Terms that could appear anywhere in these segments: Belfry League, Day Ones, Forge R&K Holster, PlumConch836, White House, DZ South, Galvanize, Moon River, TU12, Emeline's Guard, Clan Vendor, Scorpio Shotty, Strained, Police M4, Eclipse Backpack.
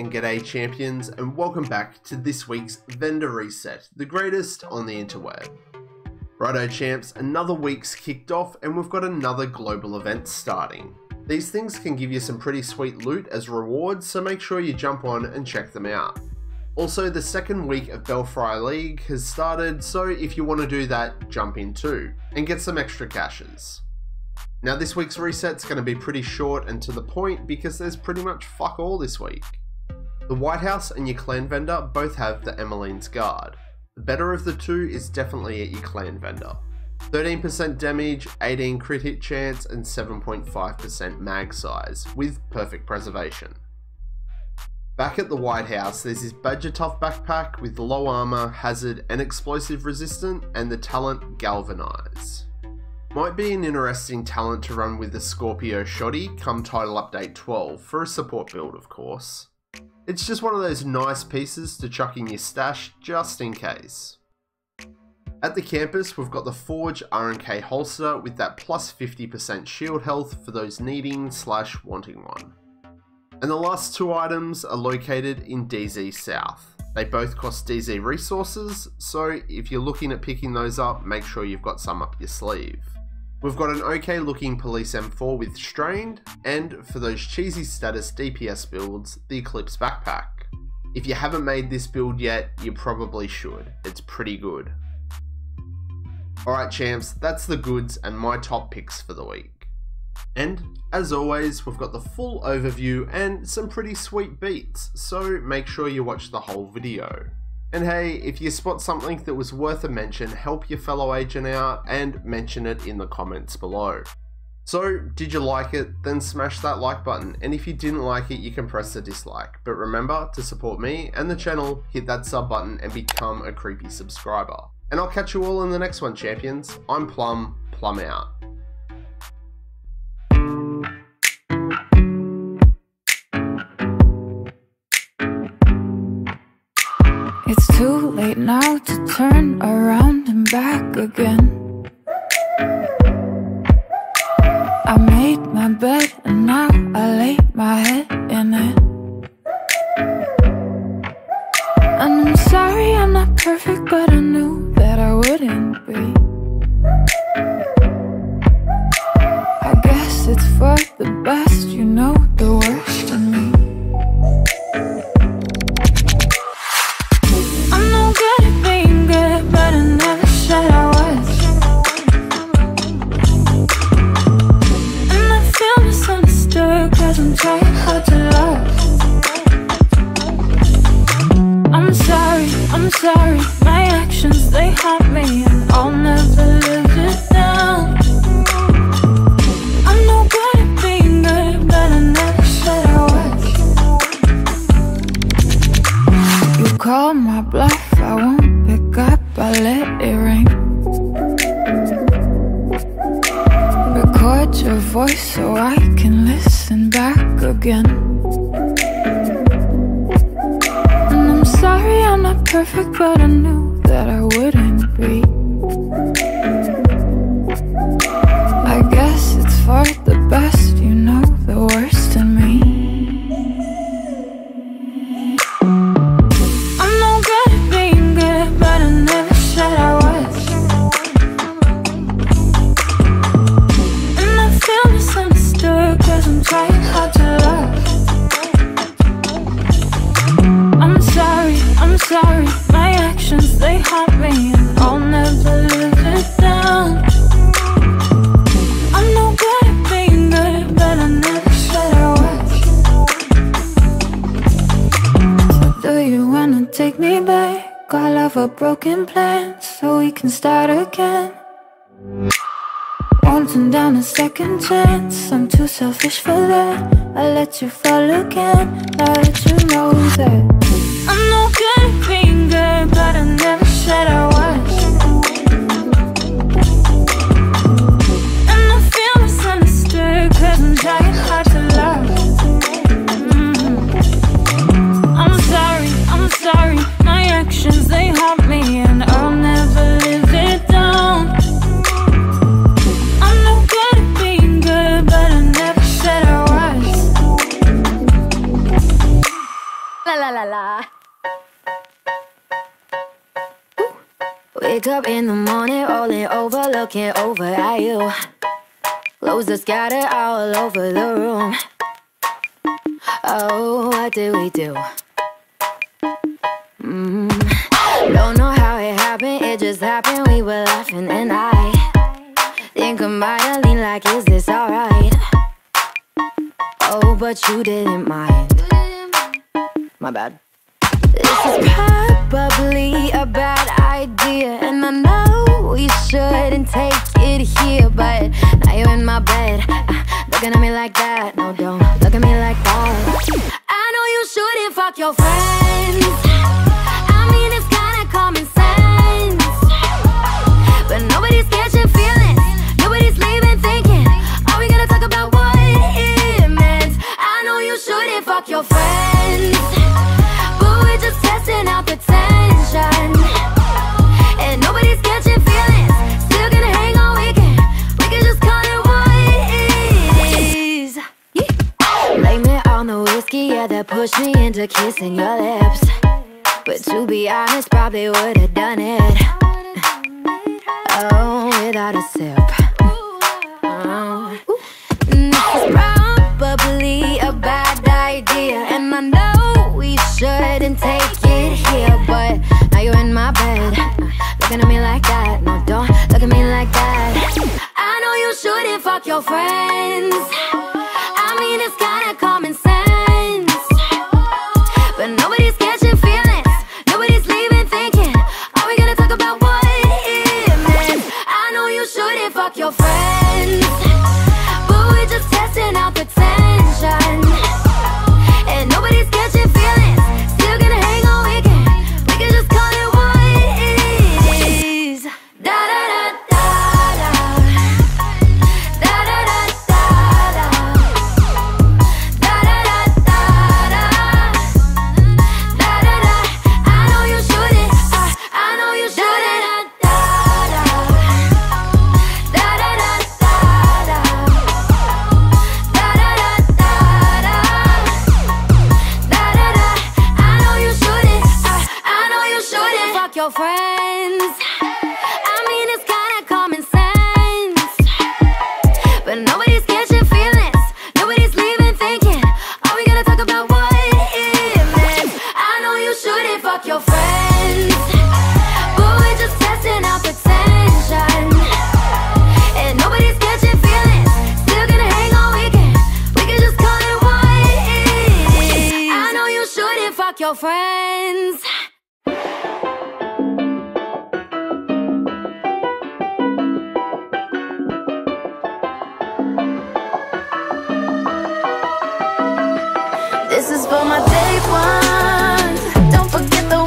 and g'day champions, and welcome back to this week's vendor reset, the greatest on the interweb. Righto champs, another week's kicked off and we've got another global event starting. These things can give you some pretty sweet loot as rewards, so make sure you jump on and check them out. Also, the second week of Belfry League has started, so if you want to do that, jump in too and get some extra caches. Now this week's reset's going to be pretty short and to the point because there's pretty much fuck all this week. The White House and your Clan Vendor both have the Emeline's Guard. The better of the two is definitely at your Clan Vendor. 13% damage, 18 crit hit chance and 7.5% mag size with perfect preservation. Back at the White House there's this Badger Tough backpack with low armor, hazard and explosive resistant and the talent Galvanize. Might be an interesting talent to run with the Scorpio Shotty come title update 12 for a support build of course. It's just one of those nice pieces to chuck in your stash just in case. At the campus we've got the Forge R&K Holster with that plus 50% shield health for those needing / wanting one. And the last two items are located in DZ South. They both cost DZ resources, so if you're looking at picking those up, make sure you've got some up your sleeve. We've got an okay looking Police M4 with Strained, and for those cheesy status DPS builds, the Eclipse Backpack. If you haven't made this build yet, you probably should. It's pretty good. Alright champs, that's the goods and my top picks for the week. And, as always, we've got the full overview and some pretty sweet beats, so make sure you watch the whole video. And hey, if you spot something that was worth a mention, help your fellow agent out and mention it in the comments below. So, did you like it? Then smash that like button, and if you didn't like it, you can press the dislike. But remember, to support me and the channel, hit that sub button and become a creepy subscriber. And I'll catch you all in the next one, champions. I'm Plum, Plum out. It's too late now to turn around and back again. I made my bed and now I lay my head in it. And I'm sorry I'm not perfect, but I knew that I wouldn't be. I guess it's for the best, you know the worst in me. Sorry, my actions, they haunt me, and I'll never live it down. I'm no good at being good, but I never said I was. You call my bluff, I won't pick up, I let it ring. Record your voice so I can listen back again. Sorry I'm not perfect, but I knew that I wouldn't be. I guess it's for the best, you know the worst in me. I'm no good at being good, but I never said I was. And I feel misunderstood, cause I'm trying hard to love. I'm sorry, my actions, they haunt me, and I'll never live it down. I'm no good at being good, but I never said I was. So do you wanna take me back? All of our broken plans, so we can start again. Won't turn down a second chance, I'm too selfish for that. I let you fall again, now that you know that. I'm no good at being good, but I never said I was. And I feel misunderstood, cause I'm trying hard to love. I'm sorry, my actions, they haunt me, and I'll never live it down. I'm no good at being good, but I never said I was. Wake up in the morning, rolling over, looking over at you. Loads are scattered all over the room. Oh, what did we do? Don't know how it happened, it just happened. We were laughing and I think I might have leaned like, is this alright? Oh, but you didn't mind. My bad. This is probably a bad idea, and I know we shouldn't take it here, but now you're in my bed, looking at me like that. No, don't look at me like that. I know you shouldn't fuck your friends. I mean, it's kinda common sense, but nobody's catching feelings, nobody's leaving thinking, are we gonna talk about what it meant? I know you shouldn't fuck your friends, testing out the tension, and nobody's catching feelings. Still gonna hang all weekend. We can just call it what it is. Blame it on the whiskey, yeah, that pushed me into kissing your lips. But to be honest, probably would've done it, oh, without a sip. This is probably a bad idea, and I know we shouldn't take it here, but now you're in my bed, looking at me like that. No, don't look at me like that. I know you shouldn't fuck your friends. I mean, it's kinda common sense, but nobody's catching feelings, nobody's leaving thinking, are we gonna talk about what it meant? I know you shouldn't fuck your friends, but we're just testing out the tension. This is for my day one. Don't forget the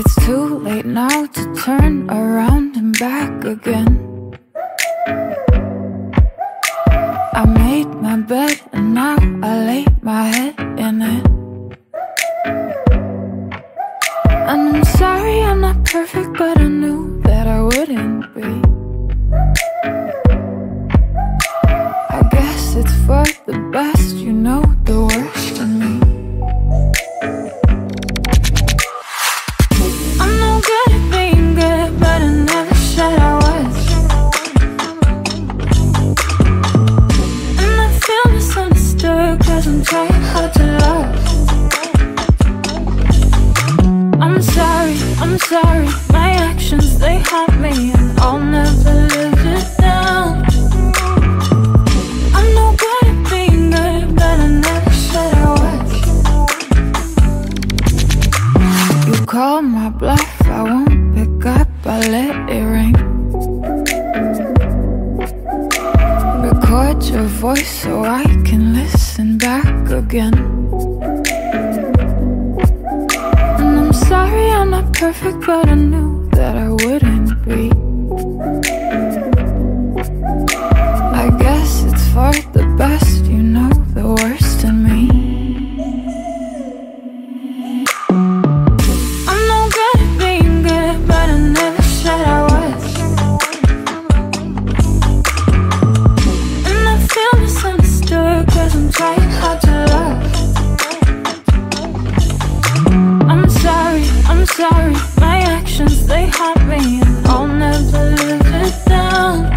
It's too late now to turn around and back again. I made my bed and now I lay my head in it. And I'm sorry I'm not perfect, but I knew that I wouldn't be. I guess it's for the best, you know the worst in me. I'm no good at being good, but I never said I was. And I feel misunderstood, cause I'm trying hard to love. I'm sorry, my actions, they hurt me, and I'll never live it down. I'm no good at being good, but I never said I was. You call my bluff, I won't pick up, I let it ring. Record your voice so I can listen back again. Sorry I'm not perfect, but I knew that I wouldn't be. I guess it's for the best, you know the worst in me. I'm no good at being good, but I never said I was. And I feel misunderstood, cause I'm trying hard to love. I'm sorry, my actions, they hurt me, and I'll never live it down.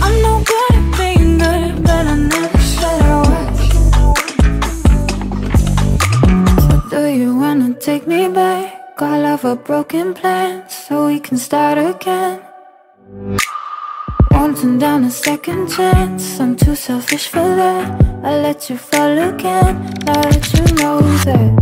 I'm no good at being good, but I never said I was. So do you wanna take me back? All of our broken plans, so we can start again. Won't turn down a second chance, I'm too selfish for that. I let you fall again, now that you know that.